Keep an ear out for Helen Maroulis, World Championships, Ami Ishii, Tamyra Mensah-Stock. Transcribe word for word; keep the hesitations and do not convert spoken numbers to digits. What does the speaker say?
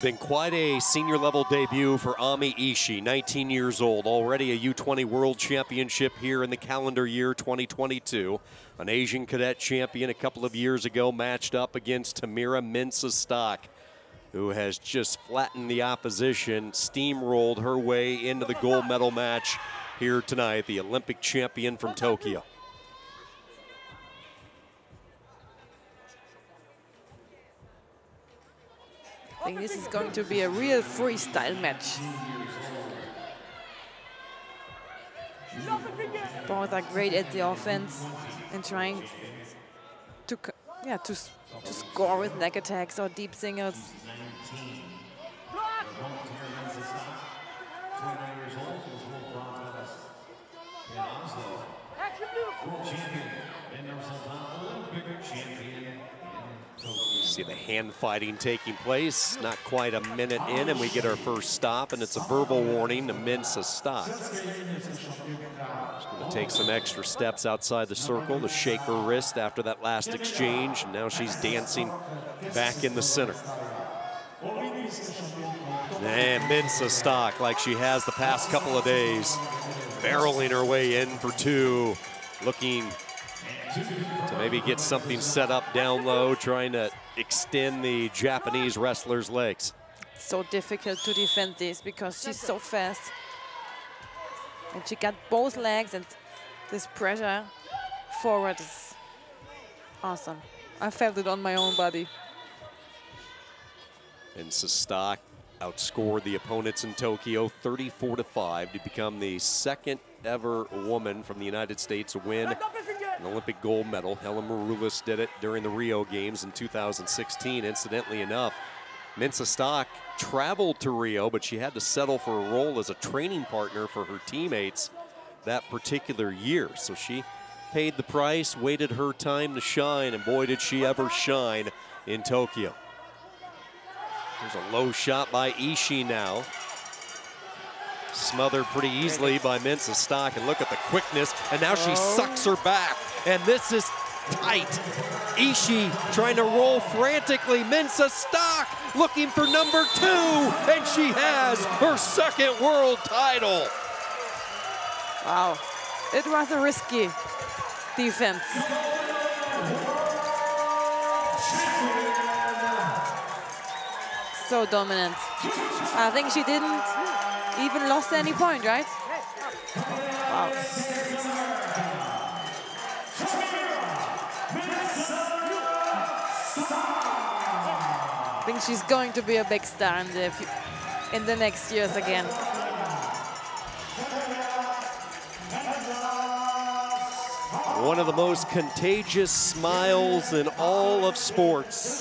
Been quite a senior level debut for Ami Ishii, nineteen years old, already a U twenty World Championship here in the calendar year twenty twenty-two. An Asian cadet champion a couple of years ago matched up against Tamyra Mensah-Stock, who has just flattened the opposition, steamrolled her way into the gold medal match here tonight, the Olympic champion from Tokyo. I think this is going to be a real freestyle match. Both are great at the offense and trying to, yeah, to, to score with neck attacks or deep singles. See the hand fighting taking place, not quite a minute in, and we get our first stop, and it's a verbal warning to Mensah-Stock. She's gonna take some extra steps outside the circle to shake her wrist after that last exchange, and now she's dancing back in the center. And Mensah-Stock, like she has the past couple of days, barreling her way in for two, looking to maybe get something set up down low, trying to extend the Japanese wrestler's legs. It's so difficult to defend this because she's so fast. And she got both legs, and this pressure forward is awesome. I felt it on my own body. And Mensah-Stock outscored the opponents in Tokyo thirty-four to five to become the second ever woman from the United States to win an Olympic gold medal. Helen Maroulis did it during the Rio Games in two thousand sixteen. Incidentally enough, Mensah-Stock traveled to Rio, but she had to settle for a role as a training partner for her teammates that particular year. So she paid the price, waited her time to shine, and boy, did she ever shine in Tokyo. There's a low shot by Ishii now. Smothered pretty easily by Mensah-Stock, and look at the quickness, and now she sucks her back, and this is tight. Ishii trying to roll frantically. Mensah-Stock looking for number two, and she has her second world title. Wow, it was a risky defense. So dominant. I think she didn't even lost any point, right? Wow. I think she's going to be a big star in the, in the next years again. One of the most contagious smiles in all of sports.